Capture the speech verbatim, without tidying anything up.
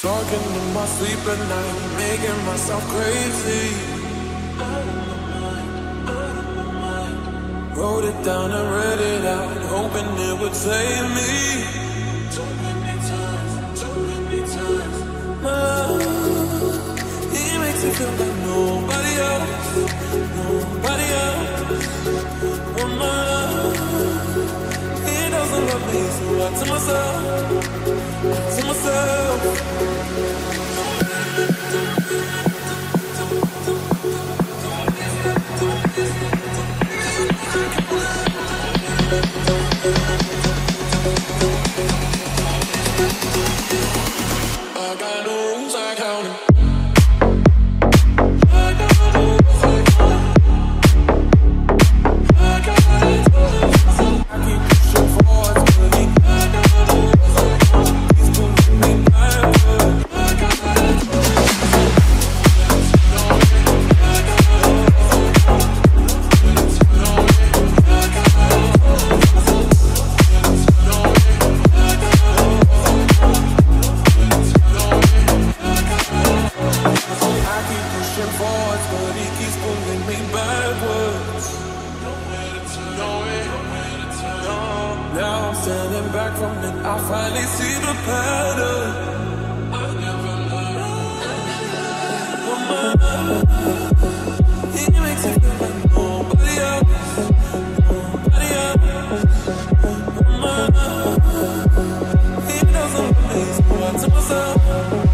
Talking to my sleep at night, making myself crazy. Out of my mind, out of my mind. Wrote it down and read it out, hoping it would save me. Too many times, too many times. Oh, he makes me feel like nobody else, nobody else. Oh my love, he doesn't love me, so I tell myself, to myself. He doesn't love me, so I tell myself.